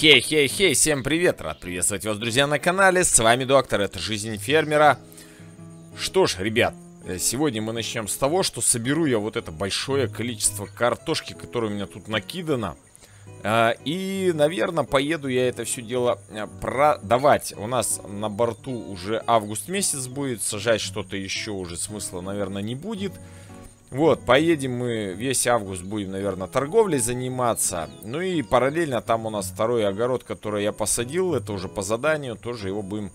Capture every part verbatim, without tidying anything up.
Хей-хей-хей, всем привет, рад приветствовать вас, друзья, на канале, с вами Доктор, это Жизнь Фермера. Что ж, ребят, сегодня мы начнем с того, что соберу я вот это большое количество картошки, которое у меня тут накидано. И, наверное, поеду я это все дело продавать. У нас на борту уже август месяц будет, сажать что-то еще уже смысла, наверное, не будет. Вот, поедем мы, весь август будем, наверное, торговлей заниматься. Ну и параллельно там у нас второй огород, который я посадил. Это уже по заданию, тоже его будем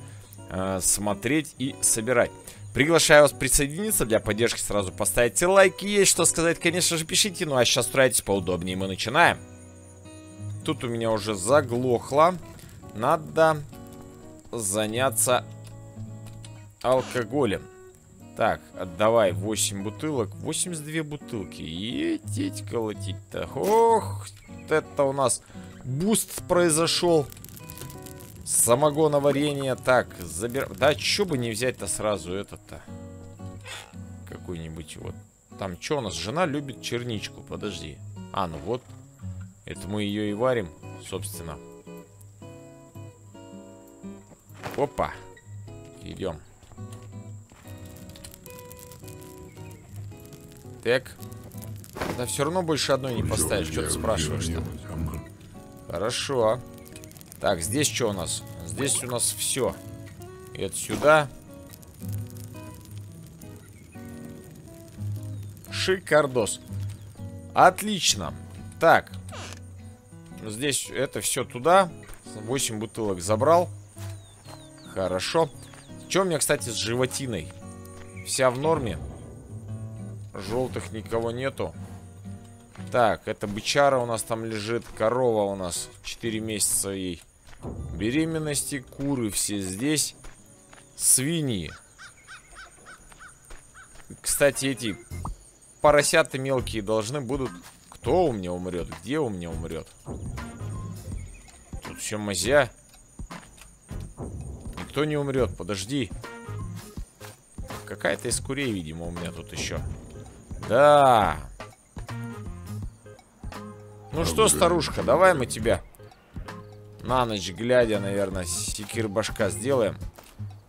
э, смотреть и собирать. Приглашаю вас присоединиться, для поддержки сразу поставьте лайки. Есть что сказать, конечно же, пишите. Ну а сейчас старайтесь поудобнее, мы начинаем. Тут у меня уже заглохло. Надо заняться алкоголем. Так, отдавай восемь бутылок. восемьдесят две бутылки. Етить, колотить-то. Ох, это у нас буст произошел. Самогоноварение. Так, забираем. Да, что бы не взять-то сразу этот-то. Какой-нибудь вот. Там что у нас? Жена любит черничку. Подожди. А, ну вот. Это мы ее и варим, собственно. Опа. Идем. Так. Да все равно больше одной не поставишь. Что ты спрашиваешь-то? Хорошо. Так, здесь что у нас? Здесь у нас все. Это сюда. Шикардос. Отлично. Так. Здесь это все туда. восемь бутылок забрал. Хорошо. Что у меня, кстати, с животиной? Вся в норме. Желтых никого нету. Так, это бычара у нас там лежит. Корова у нас четыре месяца ей беременности. Куры все здесь. Свиньи. Кстати, эти поросята мелкие должны будут... Кто у меня умрет? Где у меня умрет? Тут все мазя. Никто не умрет, подожди. Какая-то из курей, видимо, у меня тут еще. Да. Ну что, старушка, давай мы тебя на ночь глядя, наверное, секир-башка сделаем.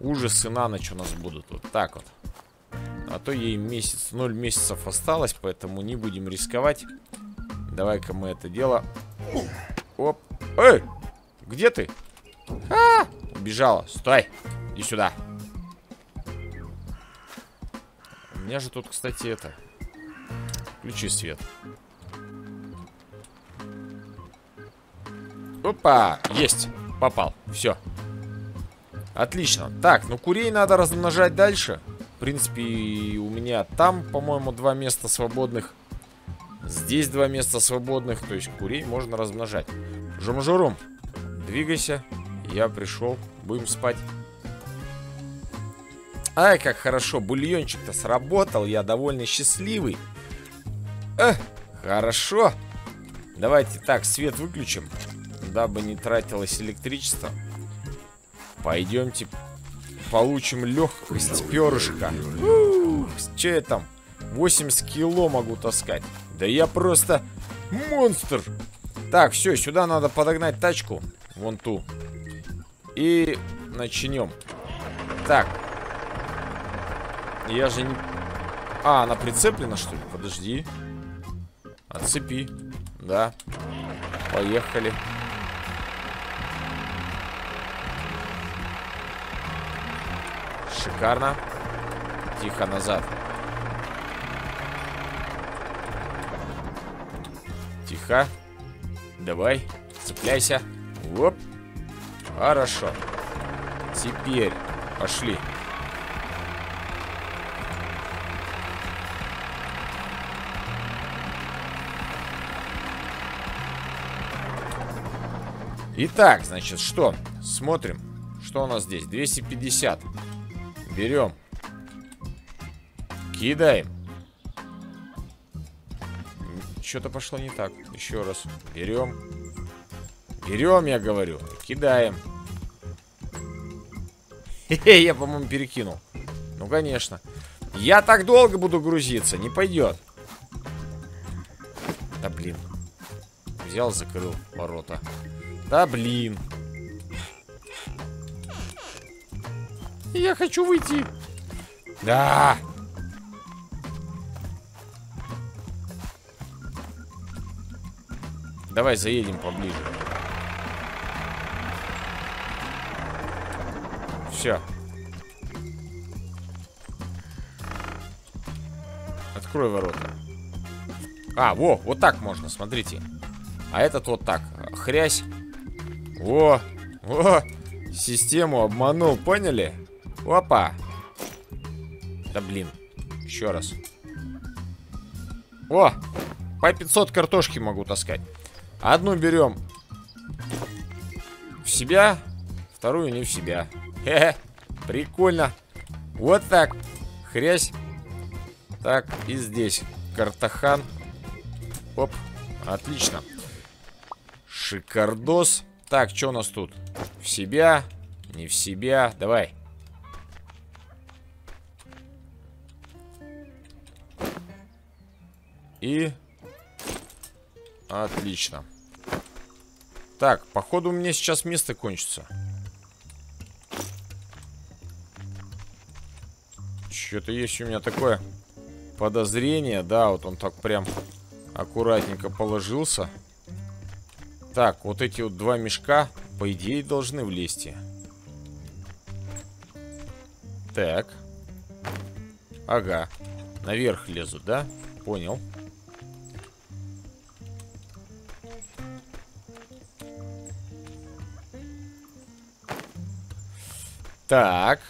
Ужасы на ночь у нас будут. Вот так вот. А то ей месяц, ноль месяцев осталось, поэтому не будем рисковать. Давай-ка мы это дело. Оп. Эй! Где ты? А! Убежала. Стой! Иди сюда. У меня же тут, кстати, это... Включи свет. Опа! Есть! Попал. Все. Отлично. Так, ну курей надо размножать дальше. В принципе, у меня там, по-моему, два места свободных. Здесь два места свободных. То есть курей можно размножать. Жум-журум. Двигайся. Я пришел. Будем спать. Ай, как хорошо, бульончик-то сработал, я довольно счастливый. Эх, хорошо. Давайте так, свет выключим, дабы не тратилось электричество. Пойдемте получим легкость перышка. Че я там? восемьдесят кило могу таскать. Да я просто монстр. Так, все, сюда надо подогнать тачку. Вон ту. И начнем. Так. Я же не... А, она прицеплена, что ли? Подожди. Отцепи. Да. Поехали. Шикарно. Тихо, назад. Тихо. Давай. Цепляйся. Оп. Хорошо. Теперь пошли. Итак, значит, что? Смотрим, что у нас здесь. двести пятьдесят. Берем. Кидаем. Что-то пошло не так. Еще раз. Берем. Берем, я говорю. Кидаем. Хе-хе, я, по-моему, перекинул. Ну, конечно. Я так долго буду грузиться. Не пойдет. Да, блин. Взял, закрыл ворота. Да блин. Я хочу выйти. Да. Давай заедем поближе. Все. Открой ворота. А, во, вот так можно, смотрите. А этот вот так. Хрясь. Во, во. Систему обманул, поняли? Опа. Да блин. Еще раз. О, по пятьсот картошки могу таскать. Одну берем в себя, вторую не в себя. Хе-хе. Прикольно. Вот так. Хрясь. Так, и здесь. Картохан. Оп. Отлично. Шикардос. Так, что у нас тут? В себя, не в себя. Давай. И... Отлично. Так, походу у меня сейчас место кончится. Что-то есть у меня такое подозрение. Да, вот он так прям аккуратненько положился. Так, вот эти вот два мешка, по идее, должны влезть. Так. Ага. Наверх лезут, да? Понял. Так.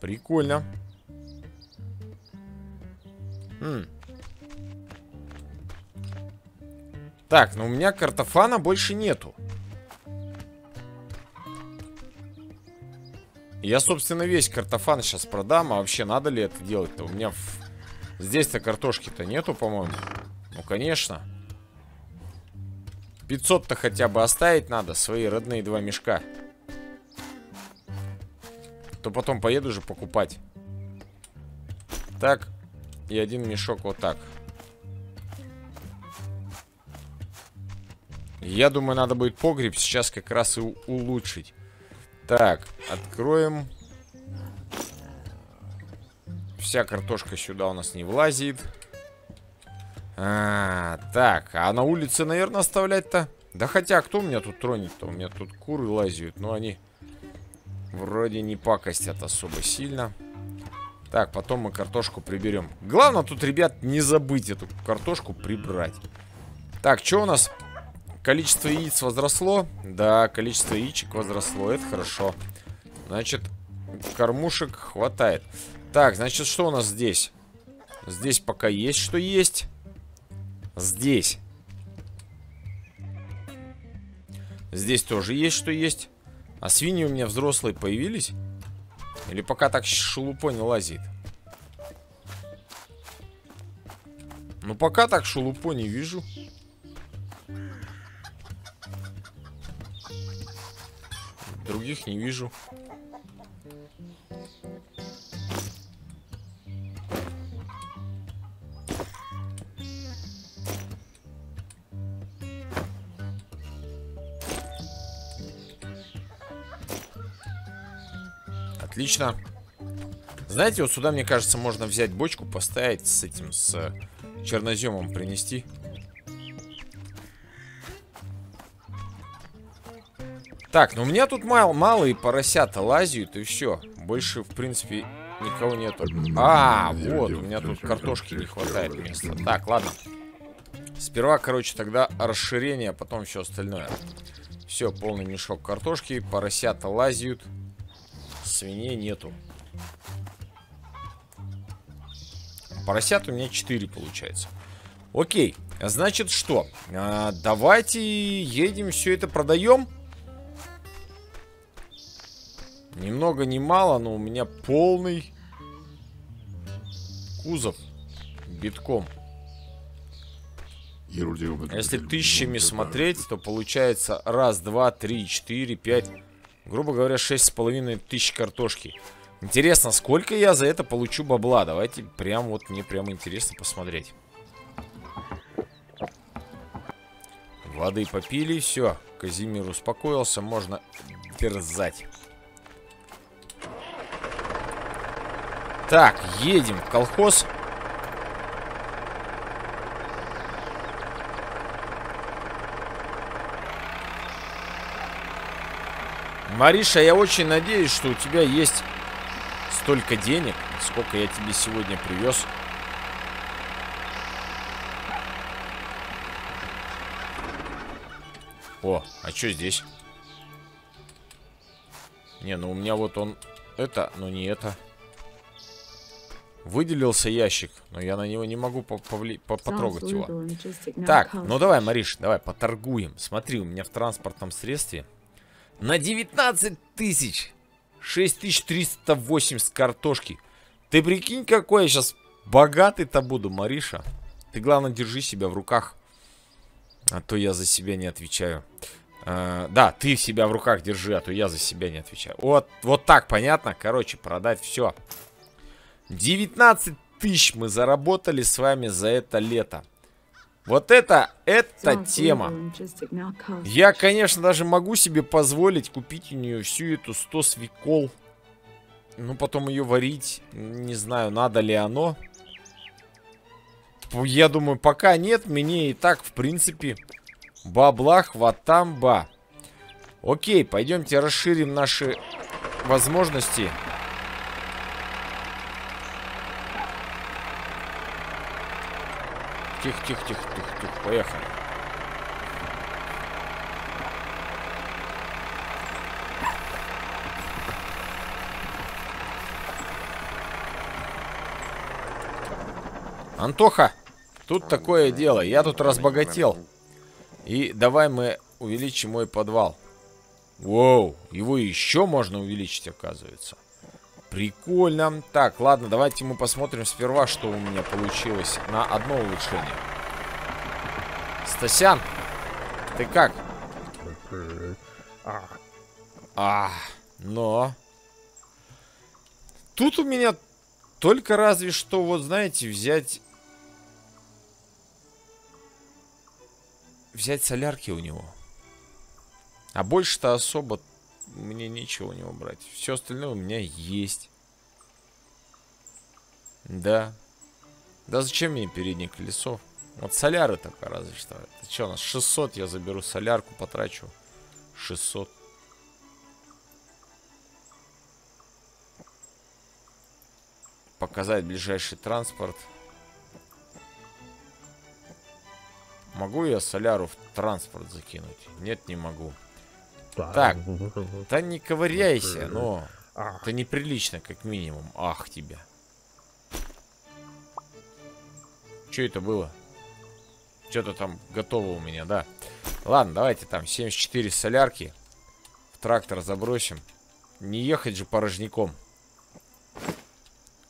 Прикольно. Хм. Так, но у меня картофана больше нету. Я, собственно, весь картофан сейчас продам. А вообще надо ли это делать-то? У меня в... здесь-то картошки-то нету, по-моему. Ну, конечно. пятьсот-то хотя бы оставить надо. Свои родные два мешка. То потом поеду же покупать. Так. И один мешок вот так. Я думаю, надо будет погреб сейчас как раз и улучшить. Так. Откроем. Вся картошка сюда у нас не влазит. А, так, а на улице, наверное, оставлять-то? Да хотя, кто меня тут тронет-то? У меня тут куры лазят, но они вроде не пакостят особо сильно. Так, потом мы картошку приберем. Главное тут, ребят, не забыть эту картошку прибрать. Так, что у нас? Количество яиц возросло? Да, количество яичек возросло, это хорошо. Значит, кормушек хватает. Так, значит, что у нас здесь? Здесь пока есть, что есть. Здесь. Здесь тоже есть, что есть. А свиньи у меня взрослые появились? Или пока так шелупонь лазит? Ну, пока так шелупонь не вижу. Других не вижу. Отлично. Знаете, вот сюда, мне кажется, можно взять бочку, поставить с этим, с черноземом принести. Так, ну у меня тут мал, малые поросята лазят, и все. Больше, в принципе, никого нету. А, вот, у меня тут картошки не хватает места. Так, ладно. Сперва, короче, тогда расширение, потом все остальное. Все, полный мешок картошки, поросята лазят. Свиней нету. Поросят у меня четыре получается. Окей, значит что? А, давайте едем, все это продаем. Ни много ни мало, но у меня полный кузов битком. Если тысячами смотреть, то получается раз, два, три, четыре, пять... Грубо говоря, шесть с половиной тысяч картошки. Интересно, сколько я за это получу бабла? Давайте прям вот, мне прям интересно посмотреть. Воды попили, все. Казимир успокоился, можно дерзать. Так, едем в колхоз. Мариша, я очень надеюсь, что у тебя есть столько денег, сколько я тебе сегодня привез. О, а что здесь? Не, ну у меня вот он... Это, но не это. Выделился ящик, но я на него не могу повли... потрогать его. Так, ну давай, Мариш, давай, поторгуем. Смотри, у меня в транспортном средстве... На девятнадцать тысяч шесть тысяч триста восемь с картошки. Ты прикинь, какой я сейчас богатый-то буду, Мариша. Ты, главное, держи себя в руках. А то я за себя не отвечаю. а, Да, ты себя в руках держи, а то я за себя не отвечаю. Вот, вот так, понятно? Короче, продать все. девятнадцать тысяч мы заработали с вами за это лето. Вот это, это тема. Я, конечно, даже могу себе позволить купить у нее всю эту сто свекол. Ну, потом ее варить. Не знаю, надо ли оно. Я думаю, пока нет. Мне и так, в принципе, бабла хватамба. Окей, пойдемте расширим наши возможности. Тихо-тихо-тихо-тихо-тихо, поехали. Антоха, тут такое дело, я тут разбогател. И давай мы увеличим мой подвал. Воу, его еще можно увеличить, оказывается. Прикольно. Так, ладно, давайте мы посмотрим сперва, что у меня получилось на одно улучшение. Стасян, ты как? А, но... Тут у меня только разве что, вот знаете, взять... Взять солярки у него. А больше-то особо... Мне нечего у него брать. Все остальное у меня есть. Да. Да зачем мне переднее колесо? Вот соляры только разве что. Это что у нас? шестьсот я заберу солярку, потрачу. шестьсот. Показать ближайший транспорт. Могу я соляру в транспорт закинуть? Нет, не могу. Так, да не ковыряйся, но это неприлично, как минимум. Ах, тебя. Что это было? Что-то там готово у меня, да. Ладно, давайте там семьдесят четыре солярки в трактор забросим. Не ехать же порожняком.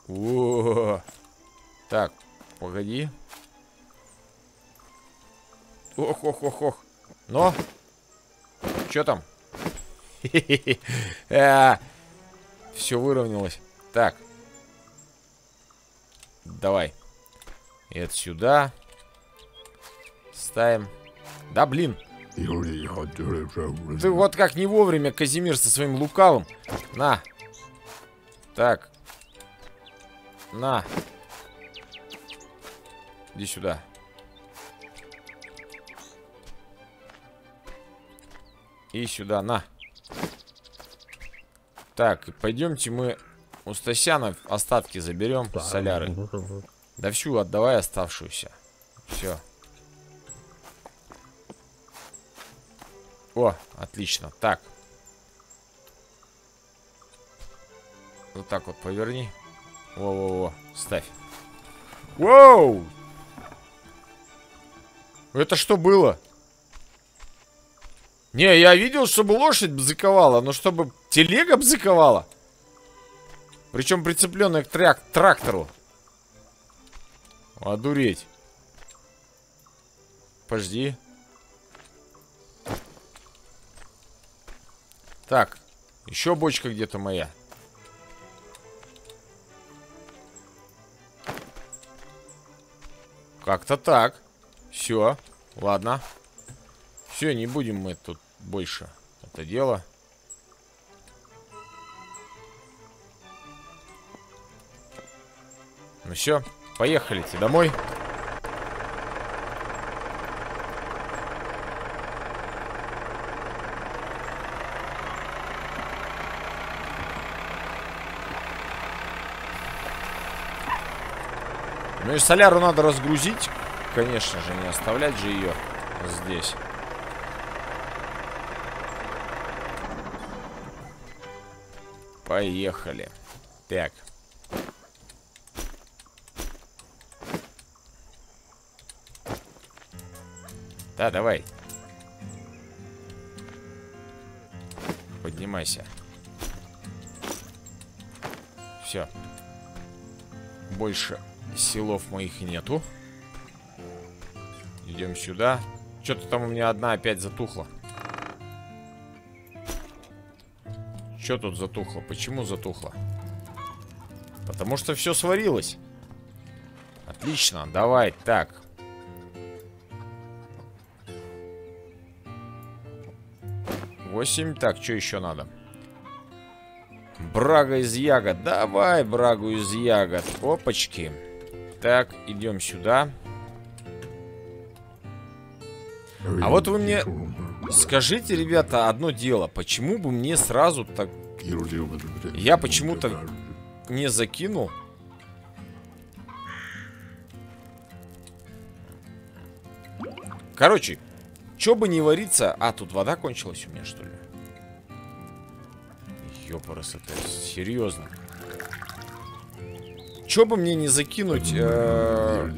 О-о-о. Так, погоди. Ох-ох-ох-ох. Но, что там? Все выровнялось. Так. Давай. Это сюда. Ставим. Да, блин. Ты вот как не вовремя, Казимир, со своим лукавым. На. Так. На. Иди сюда. И сюда, на. Так, пойдемте мы у Стасяна остатки заберем, соляры. Да всю отдавай оставшуюся. Все. О, отлично. Так. Вот так вот поверни. Во-во-во, ставь. Воу! Это что было? Не, я видел, чтобы лошадь бзыковала, но чтобы телега бзыковала. Причем прицепленная к трак трактору. Одуреть. Подожди. Так, еще бочка где-то моя. Как-то так. Все, ладно. Все, не будем мы тут больше это дело. Ну все, поехали-те домой. Ну и соляру надо разгрузить. Конечно же, не оставлять же ее здесь. Поехали. Так. Да, давай. Поднимайся. Все. Больше силов моих нету. Идем сюда. Что-то там у меня одна опять затухла. Что тут затухло? Почему затухло? Потому что все сварилось. Отлично, давай, так. восемь, так, что еще надо? Брага из ягод. Давай брагу из ягод. Опачки. Так, идем сюда. А вот вы мне скажите, ребята, одно дело. Почему бы мне сразу так... Я почему-то не закинул. Короче, что бы не вариться... А, тут вода кончилась у меня, что ли? Ёпарас, это серьезно. Че бы мне не закинуть э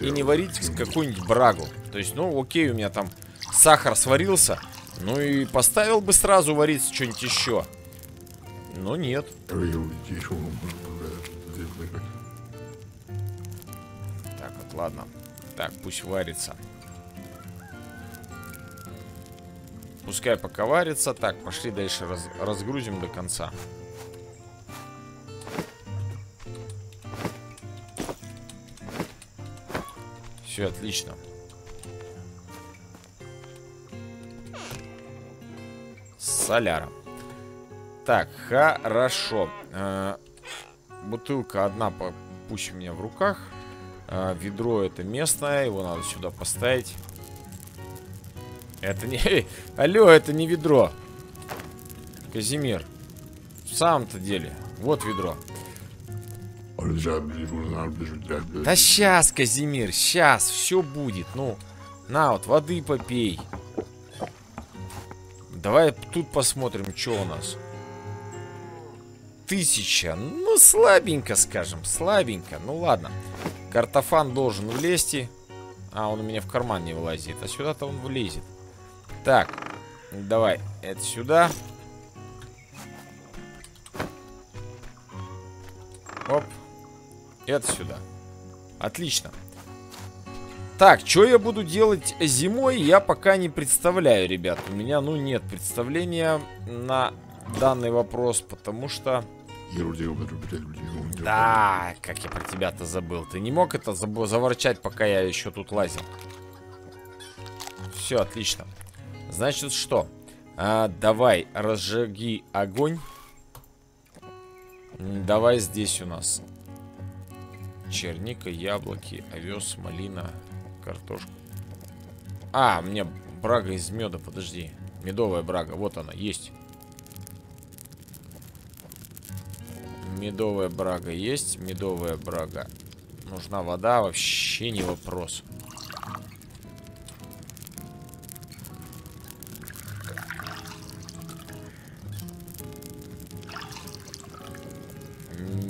и не варить какую-нибудь брагу. То есть, ну, окей, у меня там сахар сварился. Ну и поставил бы сразу вариться что-нибудь еще. Но нет. Так, вот ладно. Так, пусть варится. Пускай пока варится. Так, пошли дальше раз разгрузим до конца. Все отлично. Соляра. Так, хорошо. Э-э бутылка одна пусть у меня в руках. Э-э ведро это местное, его надо сюда поставить. Это не... Алло, это не ведро. Казимир. В самом-то деле. Вот ведро. Да сейчас, Казимир, сейчас все будет. Ну, на, вот воды попей. Давай тут посмотрим, что у нас. Тысяча. Ну, слабенько, скажем, слабенько. Ну, ладно. Картофан должен влезть. А, он у меня в карман не влазит. А сюда-то он влезет. Так, давай, это сюда. Оп. Это сюда. Отлично. Так, что я буду делать зимой, я пока не представляю, ребят. У меня, ну, нет представления на данный вопрос, потому что... Да, как я про тебя-то забыл. Ты не мог это заворчать, пока я еще тут лазил. Все, отлично. Значит, что? А, давай, разжиги огонь. Давай здесь у нас черника, яблоки, овес, малина, картошка. А, мне брага из меда, подожди. Медовая брага, вот она, есть. Медовая брага есть, медовая брага. Нужна вода, вообще не вопрос.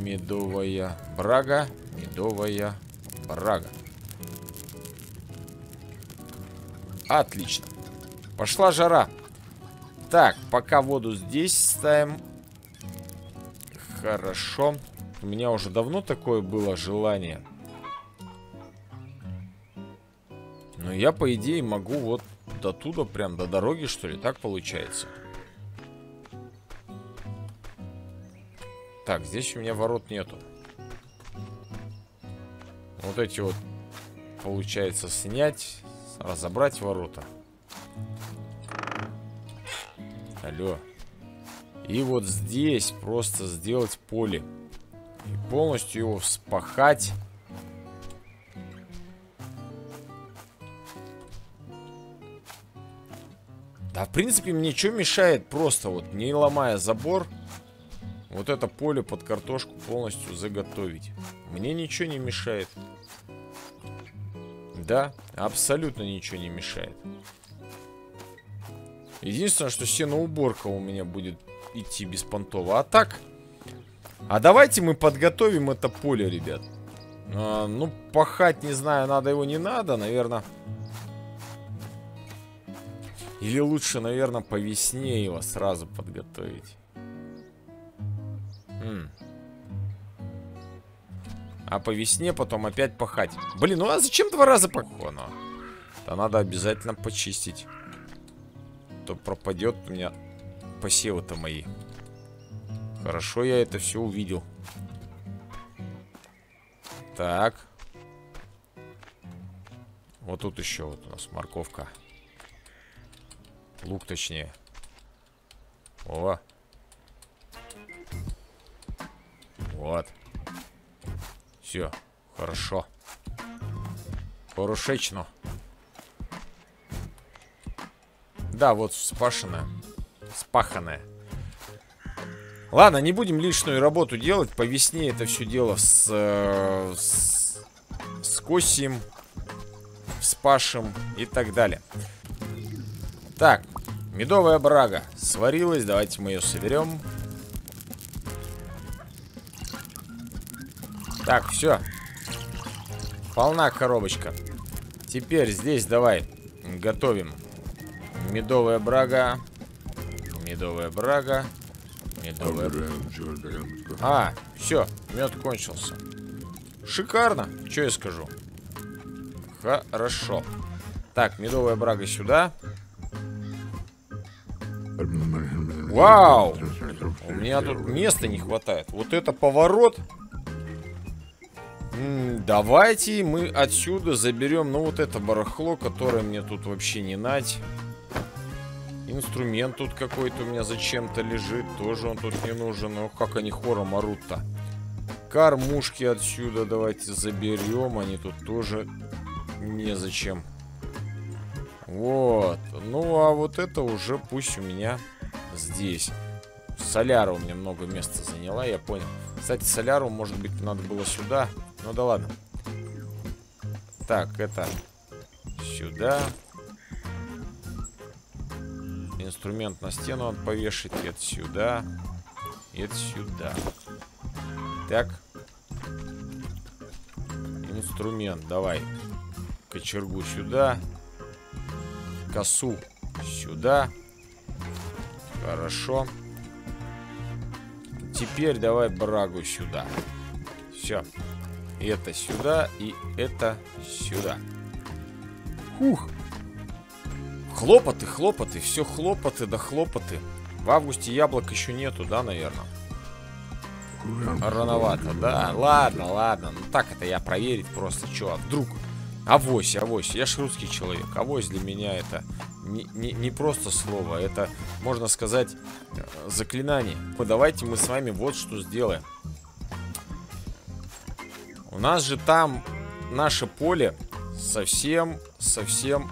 Медовая брага, медовая брага. Отлично. Пошла жара. Так, пока воду здесь ставим. Хорошо. У меня уже давно такое было желание. Но я, по идее, могу вот до туда, прям до дороги, что ли, так получается. Так, здесь у меня ворот нету. Вот эти вот, получается, снять, разобрать ворота. Алло. И вот здесь просто сделать поле. И полностью его вспахать. Да, в принципе, мне что мешает просто, вот, не ломая забор, вот это поле под картошку полностью заготовить. Мне ничего не мешает. Да, абсолютно ничего не мешает. Единственное, что сеноуборка у меня будет идти беспонтово. А так... А давайте мы подготовим это поле, ребят. А, ну, пахать, не знаю, надо его, не надо, наверное... Или лучше, наверное, по весне его сразу подготовить. М. А по весне потом опять пахать. Блин, ну а зачем два раза пахать? Да надо обязательно почистить. То пропадет у меня посевы-то мои. Хорошо, я это все увидел. Так. Вот тут еще вот у нас морковка. Лук, точнее. О. Вот. Все. Хорошо. Порушечно. Да, вот спашенное. Спаханное. Ладно, не будем лишнюю работу делать. По весне это все дело с, э, с скосим, спашем и так далее. Так, медовая брага сварилась, давайте мы ее соберем. Так, все. Полна коробочка. Теперь здесь давай готовим. Медовая брага. Медовая брага. Медовая брага. А, все, мед кончился. Шикарно, что я скажу. Хорошо. Так, медовая брага сюда. Вау! У меня тут места не хватает. Вот это поворот. М-м, давайте мы отсюда заберем, ну, вот это барахло, которое мне тут вообще не нать. Инструмент тут какой-то у меня зачем-то лежит. Тоже он тут не нужен. Ну, как они хором орут-то. Кормушки отсюда давайте заберем. Они тут тоже незачем. Вот. Ну, а вот это уже пусть у меня... Здесь. Соляра у меня много места заняла, я понял. Кстати, соляру, может быть, надо было сюда. Ну да ладно. Так, это сюда. Инструмент на стену он повешает. И это сюда. И это сюда. Так. Инструмент, давай. Кочергу сюда. Косу сюда. Хорошо. Теперь давай брагу сюда. Все. Это сюда и это сюда. Ух. Хлопоты, хлопоты. Все хлопоты да хлопоты. В августе яблок еще нету, да, наверное? Рановато, да? Ладно, ладно. Ну так это я проверить просто. Че, а вдруг? Авось, авось. Я ж русский человек. Авось для меня это... Не, не, не просто слово, это, можно сказать, заклинание. Давайте мы с вами вот что сделаем. У нас же там наше поле совсем, совсем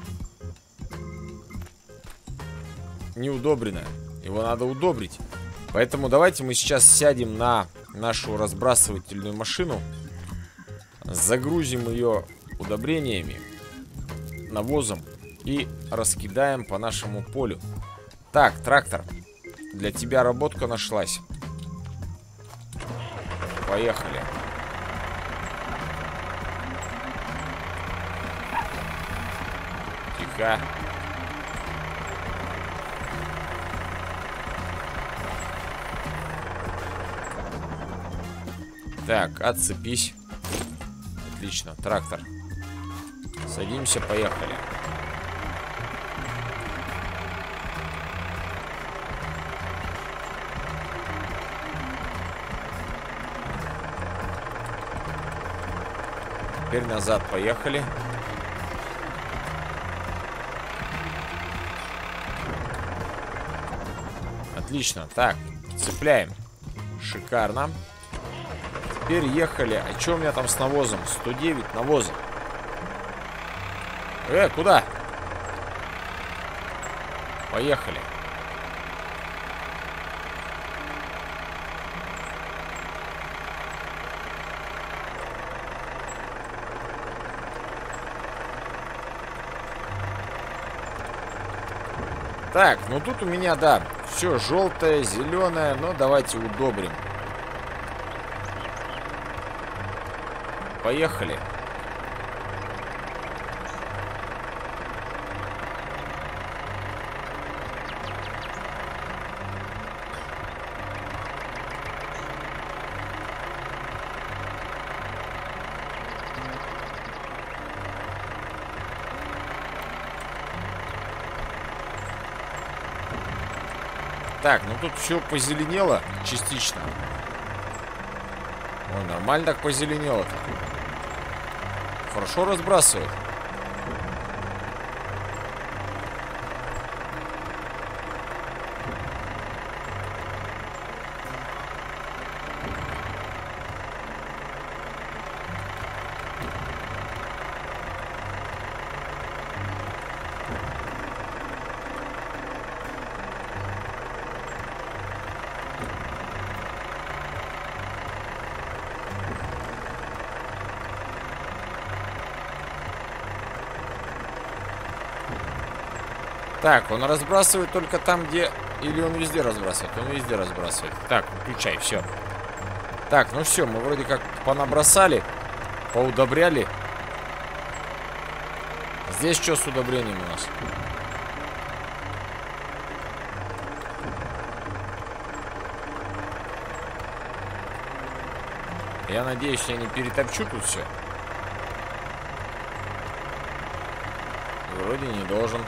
неудобренное. Его надо удобрить. Поэтому давайте мы сейчас сядем на нашу разбрасывательную машину. Загрузим ее удобрениями, навозом. И раскидаем по нашему полю. Так, трактор. Для тебя работка нашлась. Поехали. Тихо. Так, отцепись. Отлично, трактор. Садимся, поехали. Теперь назад поехали. Отлично. Так, цепляем. Шикарно. Теперь ехали. А что у меня там с навозом? сто девять навоза. Э, куда? Поехали. Так, ну тут у меня, да, все желтое, зеленое, но давайте удобрим. Поехали. Так, ну тут все позеленело частично. О, нормально так позеленело-то. Хорошо разбрасывает. Так, он разбрасывает только там, где... Или он везде разбрасывает? Он везде разбрасывает. Так, включай, все. Так, ну все, мы вроде как понабросали, поудобряли. Здесь что с удобрением у нас? Я надеюсь, я не перетопчу тут все. Вроде не должен.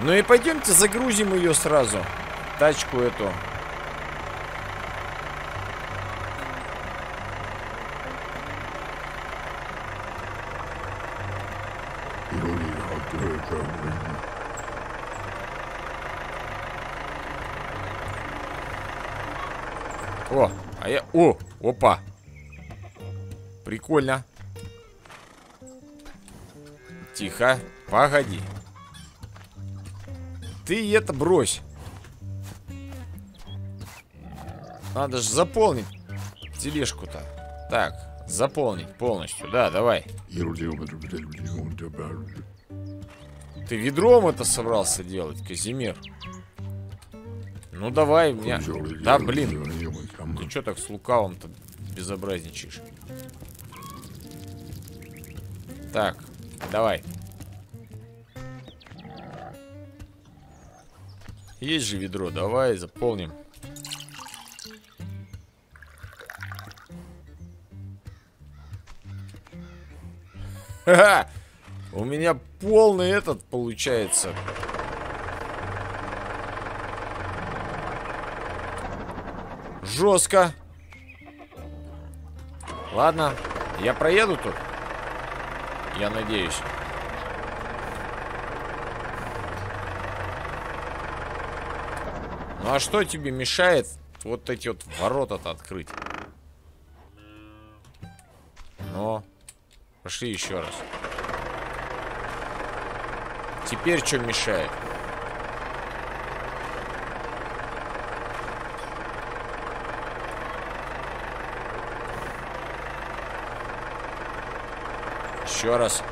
Ну и пойдемте загрузим ее сразу. Тачку эту. О, а я... О, опа. Прикольно. Тихо, погоди. Ты это брось. Надо же заполнить тележку-то. Так, заполнить полностью. Да, давай. Ты ведром это собрался делать, Казимир? Ну давай, мне. Да, блин. Ты что так с лукавым-то безобразничаешь? Так, давай. Есть же ведро, давай заполним. Ха-ха! У меня полный этот получается. Жестко. Ладно, я проеду тут. Я надеюсь. Ну а что тебе мешает вот эти вот ворота-то открыть? Ну, пошли еще раз. Теперь что мешает? Еще раз.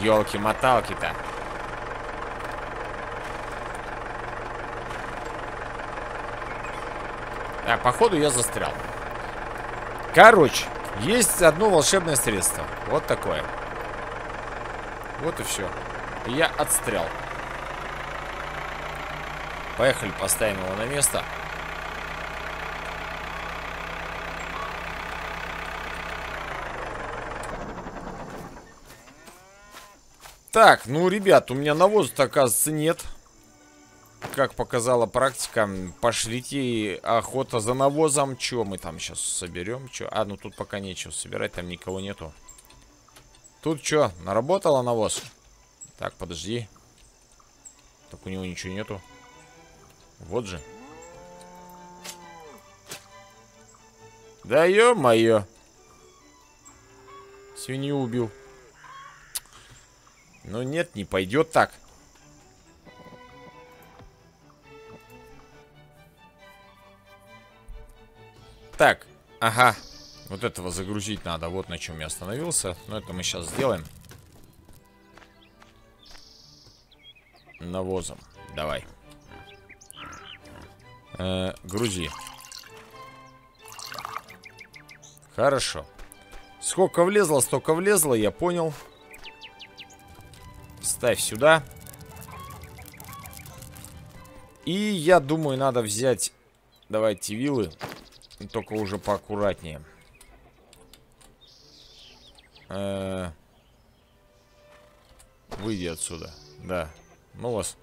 Ёлки-моталки-то. Так, походу я застрял. Короче, есть одно волшебное средство. Вот такое. Вот и все. Я отстрял. Поехали, поставим его на место. Так, ну, ребят, у меня навоза-то, оказывается, нет. как показала практика, пошлите охота за навозом. Чё мы там сейчас соберем? Чё? А, ну тут пока нечего собирать, там никого нету. Тут чё, наработала навоз? Так, подожди. Так, у него ничего нету. Вот же. Да ё-моё. Свинью убил. Ну нет, не пойдет так. Так, ага. Вот этого загрузить надо. Вот на чем я остановился. Но это мы сейчас сделаем. Навозом. Давай. Э-э, грузи. Хорошо. Сколько влезло, столько влезло, я понял. Ставь сюда. И я думаю, надо взять... Давайте вилы. Только уже поаккуратнее. Э-э- Выйди отсюда. Да. Ну вас.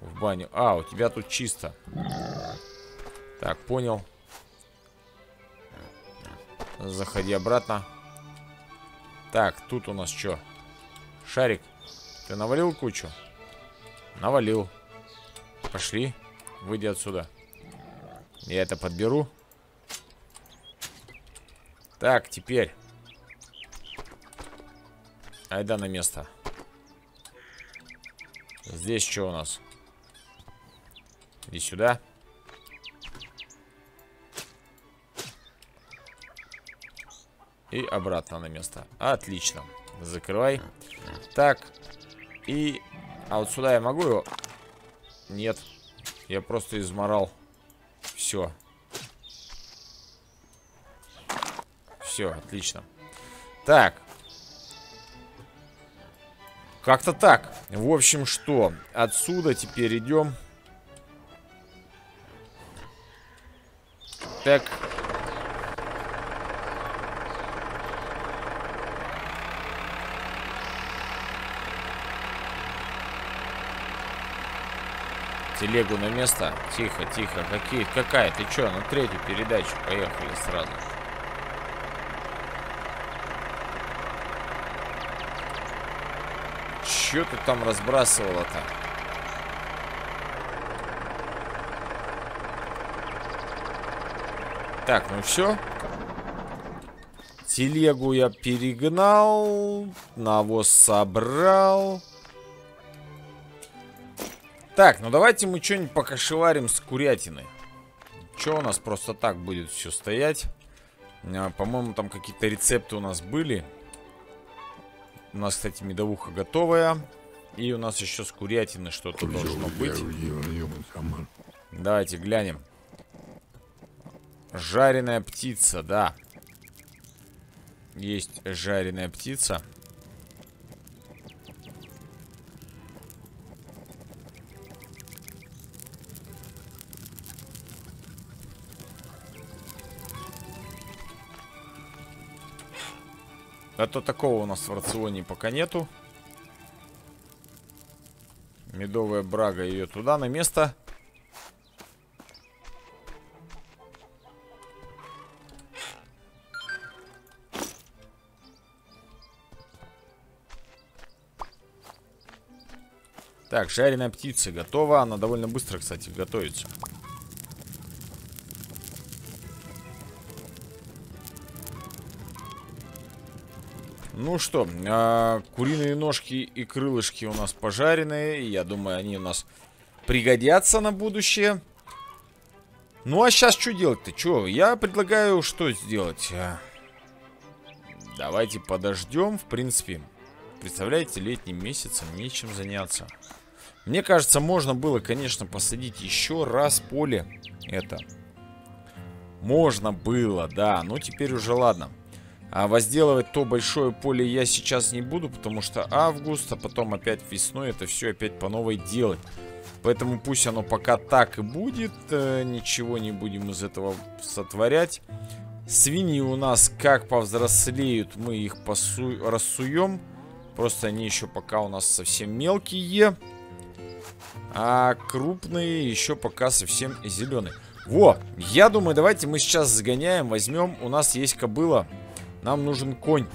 В баню. А, у тебя тут чисто. Так, понял. Заходи обратно. Так, тут у нас что? Шарик, ты навалил кучу? Навалил. Пошли, выйди отсюда. Я это подберу. Так, теперь. Айда на место. Здесь что у нас? Иди сюда. И обратно на место. Отлично. Закрывай. Так. И... А вот сюда я могу его? Нет. Я просто изморал. Все. Все, отлично. Так. Как-то так. В общем, что? Отсюда теперь идем. Так. Телегу на место. Тихо, тихо. Какие? Какая? Ты чё? На третью передачу. Поехали сразу. Чё ты там разбрасывала-то? Так, ну все. Телегу я перегнал. Навоз собрал. Так, ну давайте мы что-нибудь покашеварим с курятины. Что у нас просто так будет все стоять? По-моему, там какие-то рецепты у нас были. У нас, кстати, медовуха готовая. И у нас еще с курятины что-то должно быть. Давайте глянем. Жареная птица, да. Есть жареная птица. А то такого у нас в рационе пока нету. Медовая брага, ее туда, на место. Так, жареная птица готова. Она довольно быстро, кстати, готовится. Ну что, э, куриные ножки и крылышки у нас пожаренные. Я думаю, они у нас пригодятся на будущее. Ну а сейчас что делать-то? Что? Я предлагаю что сделать? Давайте подождем, в принципе. Представляете, летним месяцем нечем заняться. Мне кажется, можно было, конечно, посадить еще раз поле. Это. Можно было, да. Но теперь уже ладно. А возделывать то большое поле я сейчас не буду, потому что август, а потом опять весной это все опять по новой делать. Поэтому пусть оно пока так и будет, ничего не будем из этого сотворять. Свиньи у нас как повзрослеют, мы их посу... рассуем. Просто они еще пока у нас совсем мелкие. А крупный еще пока совсем зеленый. Во, я думаю, давайте мы сейчас загоняем, возьмем. У нас есть кобыла, нам нужен конь.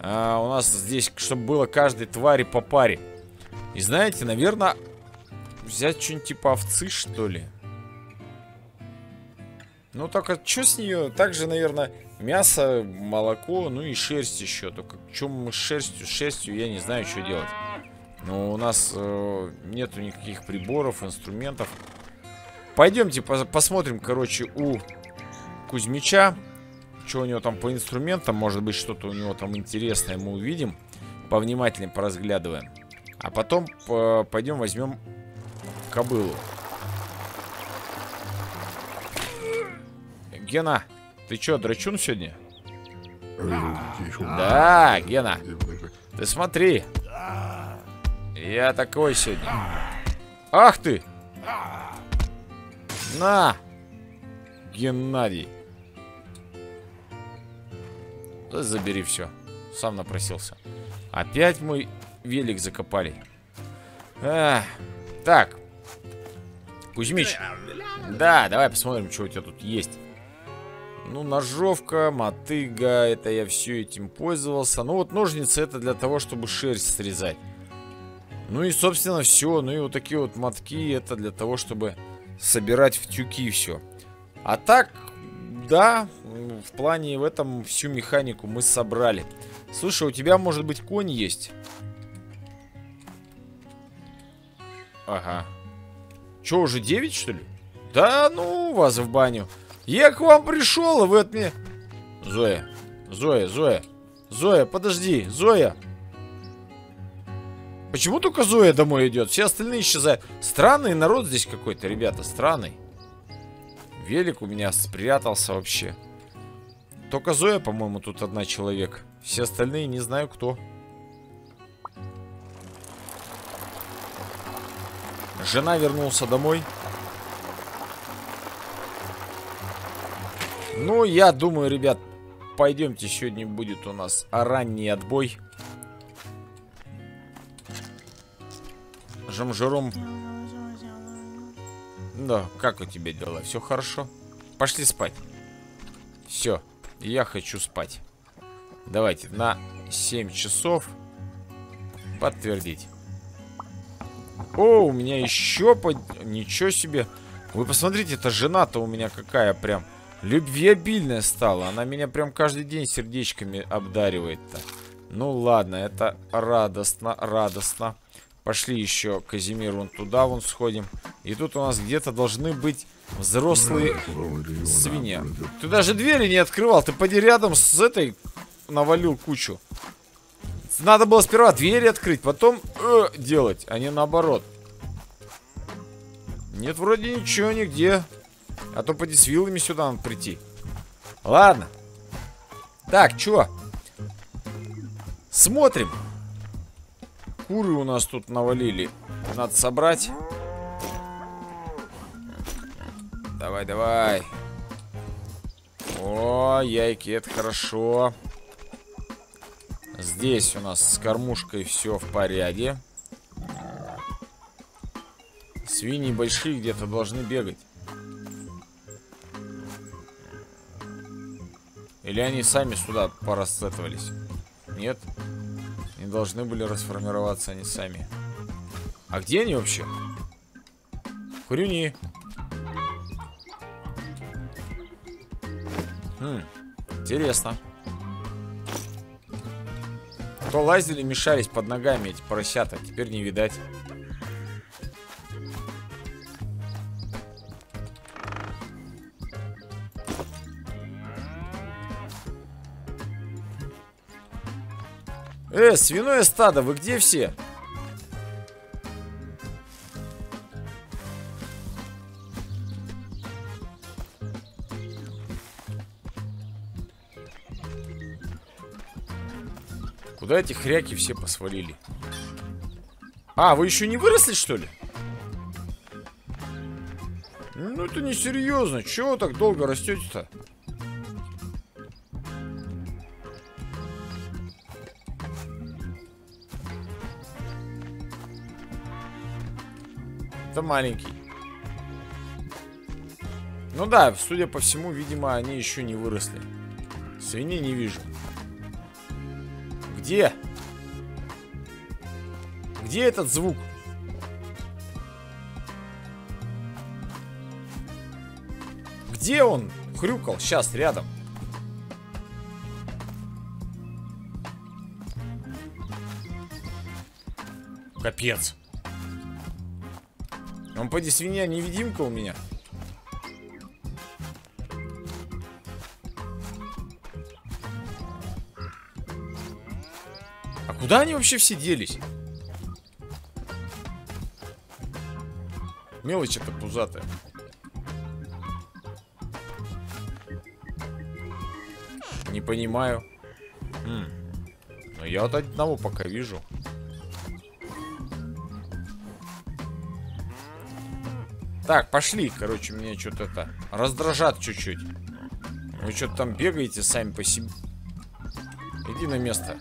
А, у нас здесь, чтобы было каждой твари по паре. И знаете, наверное, взять что-нибудь типа овцы, что ли. Ну, только что с нее? Также, наверное, мясо, молоко, ну и шерсть еще. Только что мы с шерстью? С шерстью я не знаю, что делать. Но у нас э, нету никаких приборов, инструментов. Пойдемте по посмотрим, короче, у Кузьмича. Что у него там по инструментам. Может быть, что-то у него там интересное мы увидим. Повнимательнее поразглядываем. А потом э, пойдем возьмем кобылу. Гена, ты чё, драчун сегодня? Да, Гена, ты смотри. Я такой сегодня. Ах ты! На! Геннадий. Да забери все. Сам напросился. Опять мой велик закопали. А, так. Кузьмич. Да, давай посмотрим, что у тебя тут есть. Ну, ножовка, мотыга, это я все этим пользовался. Ну, вот ножницы это для того, чтобы шерсть срезать. Ну и, собственно, все. Ну и вот такие вот мотки, это для того, чтобы собирать в тюки все. А так, да, в плане в этом всю механику мы собрали. Слушай, у тебя, может быть, конь есть? Ага. Че, уже девять, что ли? Да ну вас в баню. Я к вам пришел, а вы от меня... Зоя, Зоя, Зоя, Зоя, подожди, Зоя. Почему только Зоя домой идет? Все остальные исчезают. Странный народ здесь какой-то, ребята, странный. Велик у меня спрятался вообще. Только Зоя, по-моему, тут одна человек. Все остальные не знаю кто. Жена вернулся домой. Ну, я думаю, ребят, пойдемте, сегодня будет у нас ранний отбой. Жамжиром. Да, как у тебя дела? Все хорошо? Пошли спать. Все, я хочу спать. Давайте на семь часов подтвердить. О, у меня еще... Под... Ничего себе. Вы посмотрите, эта жена-то у меня какая прям... Любвеобильная стала. Она меня прям каждый день сердечками обдаривает-то. Ну ладно, это радостно, радостно. Пошли еще, Казимир, вон туда, вон сходим. И тут у нас где-то должны быть взрослые свинья. Ты даже двери не открывал. Ты поди рядом с этой навалил кучу. Надо было сперва двери открыть, потом э, делать, а не наоборот. Нет, вроде ничего нигде. А то поди с вилами сюда надо прийти. Ладно. Так, чё? Смотрим. Куры у нас тут навалили. Надо собрать. Давай, давай. О, яйки, это хорошо. Здесь у нас с кормушкой все в порядке. Свиньи большие где-то должны бегать. Или они сами сюда порасцветывались? Нет. Не должны были расформироваться они сами. А где они вообще? Хрюни. Хм, интересно. То лазили, мешались под ногами эти поросята. Теперь не видать. Э, свиное стадо, вы где все? Куда эти хряки все посвалили? А, вы еще не выросли, что ли? Ну это несерьезно, чего вы так долго растете-то? Это маленький. Ну да, судя по всему, видимо, они еще не выросли. Свиней не вижу. Где? Где этот звук? Где он хрюкал? Сейчас, рядом. Капец. Он, поди, свинья невидимка у меня. А куда они вообще все делись? Мелочь это пузатая. Не понимаю. Но я вот одного пока вижу. Так, пошли, короче, меня что-то это раздражат чуть-чуть. Вы что-то там бегаете сами по себе. Иди на место.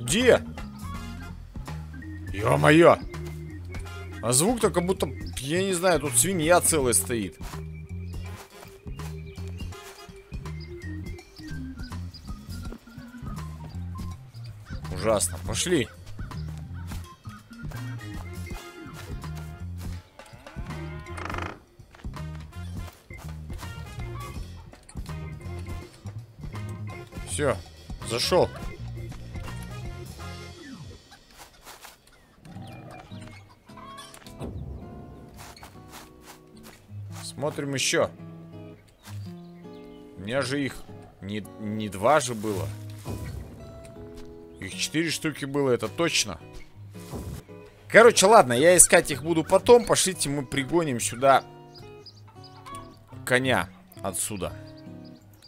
Где? Ё-моё! А звук-то как будто, я не знаю, тут свинья целая стоит. Ужасно. Пошли. Все, зашел. Смотрим еще. У меня же их не, не два же было. Их четыре штуки было, это точно. Короче, ладно, я искать их буду потом. Пошлите, мы пригоним сюда коня отсюда.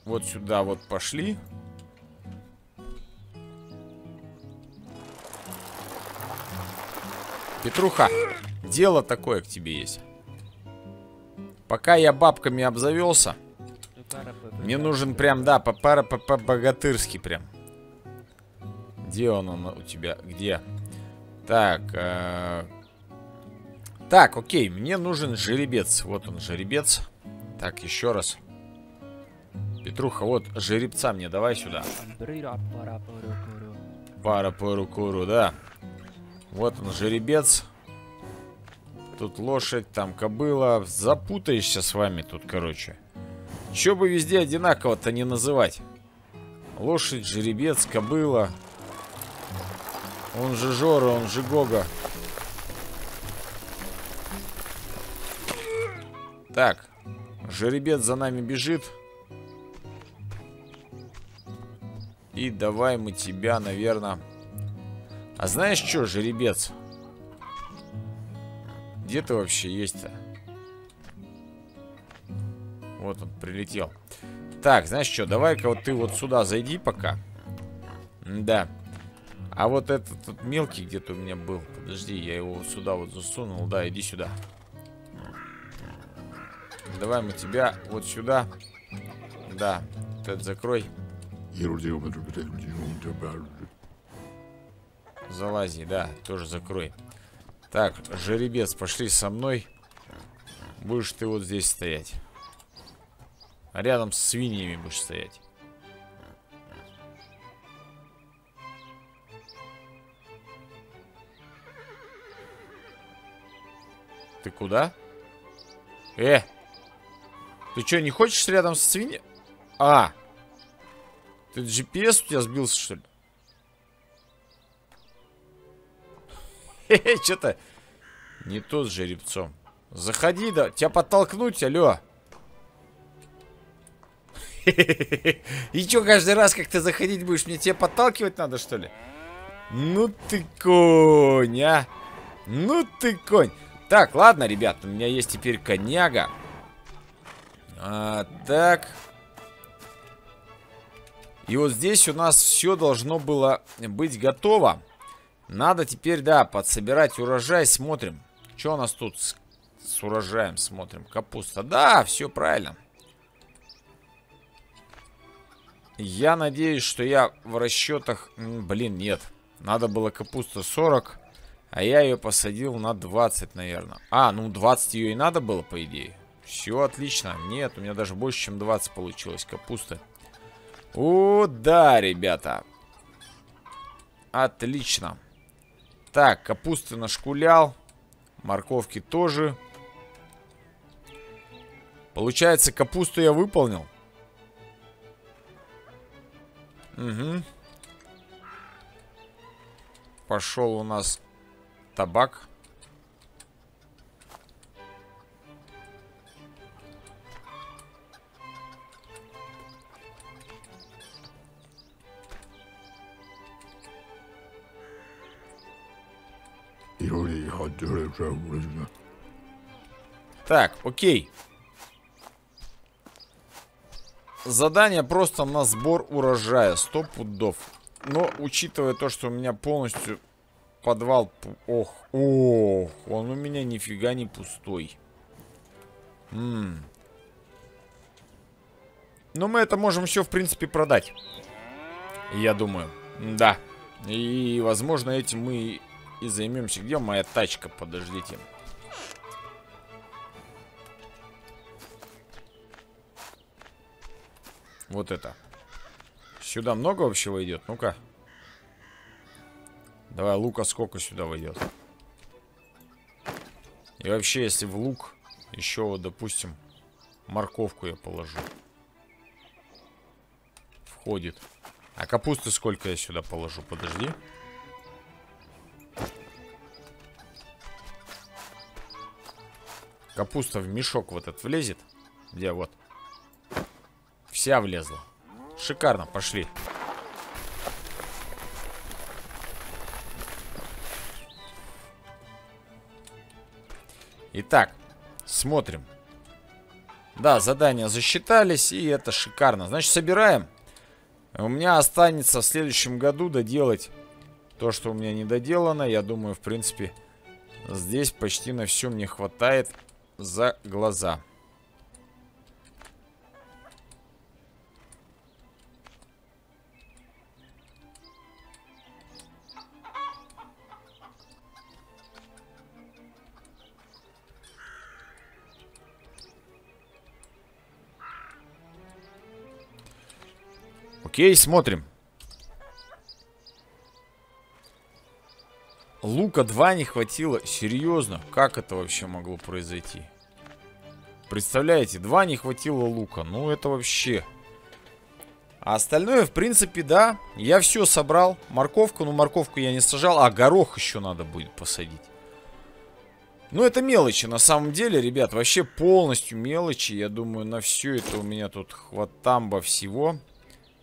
Вот сюда вот пошли. Петруха, дело такое к тебе есть. Пока я бабками обзавелся, мне нужен прям, да, по-пара-по-богатырски прям. Где он, он у тебя? Где? Так. Э... Так, окей. Мне нужен жеребец. Вот он, жеребец. Так, еще раз. Петруха, вот жеребца мне давай сюда. Пара-пуру-куру, да. Вот он, жеребец. Тут лошадь, там кобыла. Запутаешься с вами тут, короче. Еще бы везде одинаково-то не называть. Лошадь, жеребец, кобыла. Он же Жоры, он же Гога. Так, жеребец за нами бежит. И давай мы тебя, наверное... А знаешь что, жеребец? Где ты вообще есть-то? Вот он прилетел. Так, знаешь что, давай-ка вот ты вот сюда зайди пока. Да. А вот этот вот мелкий где-то у меня был. Подожди, я его вот сюда вот засунул. Да, иди сюда. Давай мы тебя вот сюда. Да, вот это закрой. Залази, да, тоже закрой. Так, жеребец, пошли со мной. Будешь ты вот здесь стоять. А рядом с свиньями будешь стоять. Ты куда? Э! Ты что, не хочешь рядом с свиньей? А! Ты джи пи эс у тебя сбился, что ли? Хе-хе, что-то не то с жеребцом. Заходи, да. Тебя подтолкнуть, алло. И что, каждый раз, как ты заходить будешь, мне тебя подталкивать надо, что ли? Ну ты конь, а! Ну ты конь! Так, ладно, ребят, у меня есть теперь коняга. А, так. И вот здесь у нас все должно было быть готово. Надо теперь, да, подсобирать урожай. Смотрим. Что у нас тут с, с урожаем? Смотрим. Капуста. Да, все правильно. Я надеюсь, что я в расчетах... Блин, нет. Надо было капусту сорок, а я ее посадил на двадцать, наверное. А, ну двадцать ее и надо было, по идее. Все отлично. Нет, у меня даже больше, чем двадцать получилось капусты. О, да, ребята. Отлично. Так, капусты нашкулял. Морковки тоже. Получается, капусту я выполнил. Угу. Пошел у нас табак. Так, окей. Задание просто на сбор урожая. Сто пудов. Но, учитывая то, что у меня полностью подвал... Ох, ох, он у меня нифига не пустой. М-м. Но мы это можем все, в принципе, продать. Я думаю. Да. И, возможно, этим мы и займемся. Где моя тачка? Подождите. Вот это. Сюда много вообще войдет? Ну-ка. Давай, лука сколько сюда войдет? И вообще, если в лук еще, вот, допустим, морковку я положу. Входит. А капусты сколько я сюда положу? Подожди. Капуста в мешок вот этот влезет. Где вот? Вся влезла. Шикарно, пошли. Итак, смотрим. Да, задания засчитались, и это шикарно. Значит, собираем. У меня останется в следующем году доделать то, что у меня не доделано. Я думаю, в принципе, здесь почти на все мне хватает за глаза. Окей, смотрим. Лука два не хватило. Серьезно? Как это вообще могло произойти? Представляете, два не хватило лука. Ну, это вообще... А остальное, в принципе, да. Я все собрал. Морковку, ну, морковку я не сажал. А горох еще надо будет посадить. Ну, это мелочи, на самом деле, ребят. Вообще полностью мелочи. Я думаю, на все это у меня тут хватамба всего.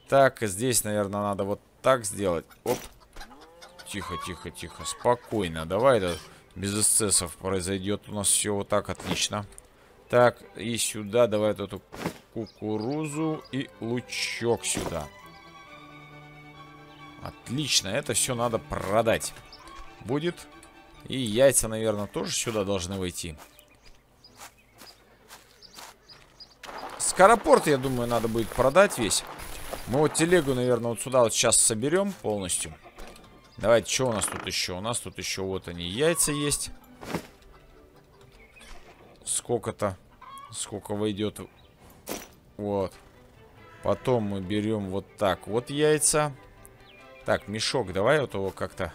Так, здесь, наверное, надо вот так сделать. Оп. Тихо, тихо, тихо. Спокойно. Давай, это без эксцессов произойдет. У нас все вот так, отлично. Так, и сюда давай эту кукурузу и лучок сюда. Отлично, это все надо продать. Будет. И яйца, наверное, тоже сюда должны войти. Скоропорт, я думаю, надо будет продать весь. Мы вот телегу, наверное, вот сюда вот сейчас соберем полностью. Давайте, что у нас тут еще? У нас тут еще вот они, яйца есть. Сколько-то, сколько войдет. Вот. Потом мы берем вот так вот яйца. Так, мешок, давай вот его как-то...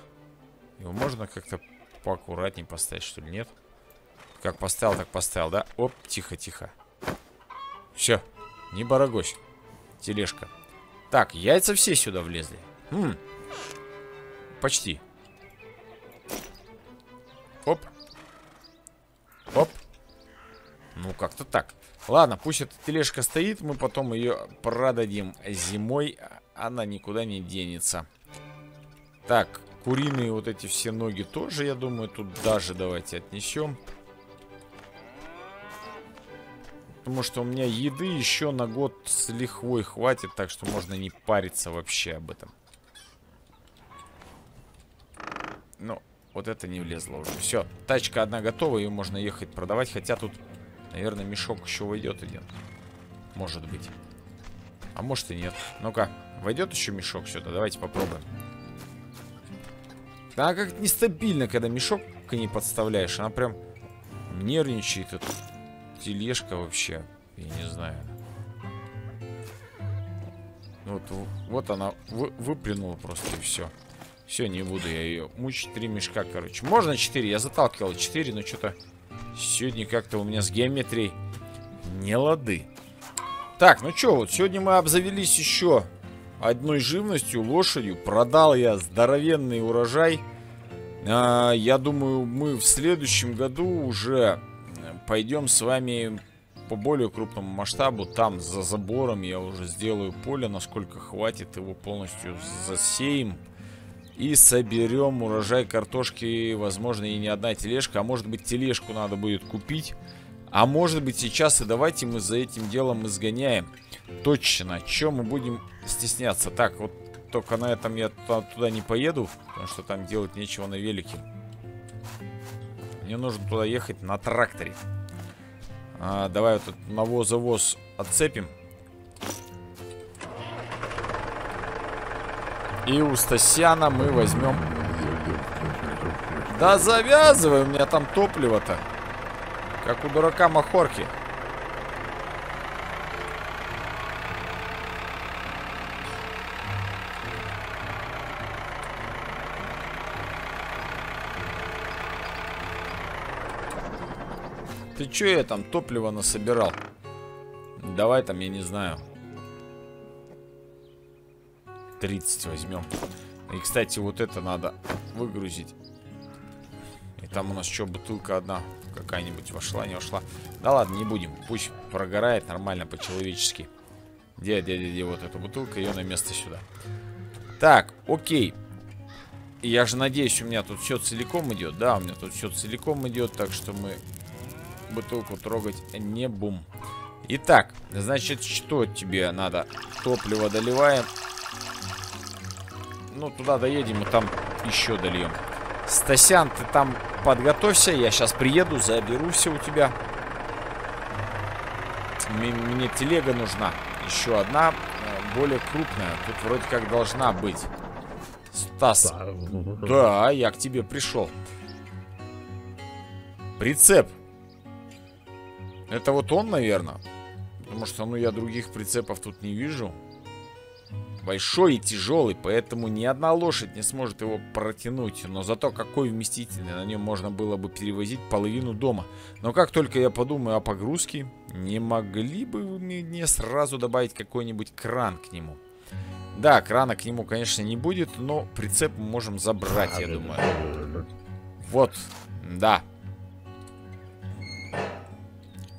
Его можно как-то поаккуратнее поставить, что ли? Нет? Как поставил, так поставил, да? Оп, тихо-тихо. Все, не барагось. Тележка. Так, яйца все сюда влезли. Хм. Почти. Оп. Оп. Ну, как-то так. Ладно, пусть эта тележка стоит. Мы потом ее продадим зимой. Она никуда не денется. Так, куриные вот эти все ноги тоже, я думаю, тут даже давайте отнесем. Потому что у меня еды еще на год с лихвой хватит, так что можно не париться вообще об этом. Ну, вот это не влезло уже. Все, тачка одна готова, ее можно ехать продавать. Хотя тут, наверное, мешок еще войдет один. Может быть. А может и нет. Ну-ка, войдет еще мешок сюда? Давайте попробуем. Она как-то нестабильно, когда мешок к ней подставляешь. Она прям нервничает. Эта тележка вообще. Я не знаю. Вот, вот она вы, выплюнула просто и все. Все, не буду я ее мучить. Три мешка, короче. Можно четыре? Я заталкивал четыре, но что-то сегодня как-то у меня с геометрией не лады. Так, ну что, вот сегодня мы обзавелись еще одной живностью, лошадью. Продал я здоровенный урожай. А, я думаю, мы в следующем году уже пойдем с вами по более крупному масштабу. Там за забором я уже сделаю поле, насколько хватит, его полностью засеем. И соберем урожай картошки, возможно, и не одна тележка. А может быть, тележку надо будет купить. А может быть, сейчас и давайте мы за этим делом изгоняем. Точно, чем мы будем стесняться. Так, вот только на этом я туда, туда не поеду, потому что там делать нечего на велике. Мне нужно туда ехать на тракторе. А, давай вот этот навоз-овоз отцепим. И у Стасяна мы возьмем... Да завязывай, у меня там топливо-то. Как у дурака махорки. Ты че я там топливо насобирал? Давай там, я не знаю, тридцать возьмем. И, кстати, вот это надо выгрузить. И там у нас что, бутылка одна какая-нибудь вошла, не вошла. Да ладно, не будем. Пусть прогорает нормально, по-человечески. Где, где, где, где вот эта бутылка? Ее на место сюда. Так, окей. Я же надеюсь, у меня тут все целиком идет. Да, у меня тут все целиком идет, так что мы бутылку трогать не будем. Итак, значит, что тебе надо? Топливо доливаем. Ну, туда доедем и там еще дольем. Стасян, ты там подготовься. Я сейчас приеду, заберу все у тебя. Мне, мне телега нужна. Еще одна, более крупная. Тут вроде как должна быть. Стас. Да, я к тебе пришел. Прицеп. Это вот он, наверное. Потому что, ну, я других прицепов тут не вижу. Большой и тяжелый, поэтому ни одна лошадь не сможет его протянуть. Но зато какой вместительный. На нем можно было бы перевозить половину дома. Но как только я подумаю о погрузке, не могли бы вы мне сразу добавить какой-нибудь кран к нему? Да, крана к нему, конечно, не будет, но прицеп мы можем забрать, я думаю. Вот, да.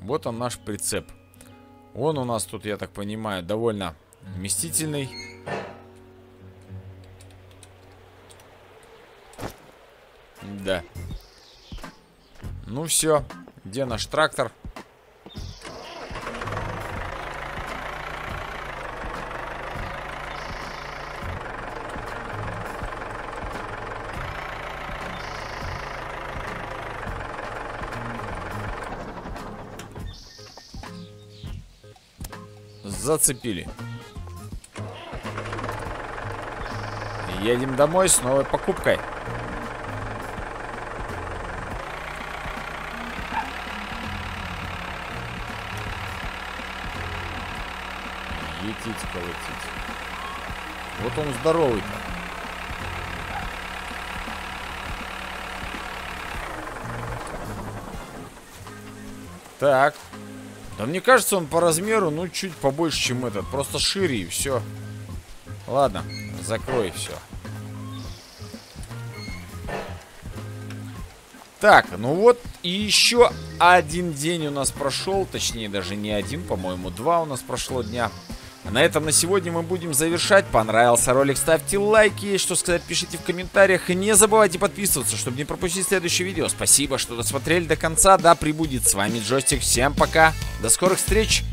Вот он, наш прицеп. Он у нас тут, я так понимаю, довольно вместительный. Да. Ну все. Где наш трактор? Зацепили. Едем домой с новой покупкой. Етить, колотить. Вот он здоровый-то. Так. Да мне кажется, он по размеру, ну, чуть побольше, чем этот. Просто шире и все. Ладно, закрой все. Так, ну вот и еще один день у нас прошел. Точнее, даже не один, по-моему, два у нас прошло дня. А на этом на сегодня мы будем завершать. Понравился ролик, ставьте лайки. Что сказать, пишите в комментариях. Не забывайте подписываться, чтобы не пропустить следующее видео. Спасибо, что досмотрели до конца. Да, пребудет с вами Джойстик. Всем пока. До скорых встреч.